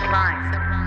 sublime.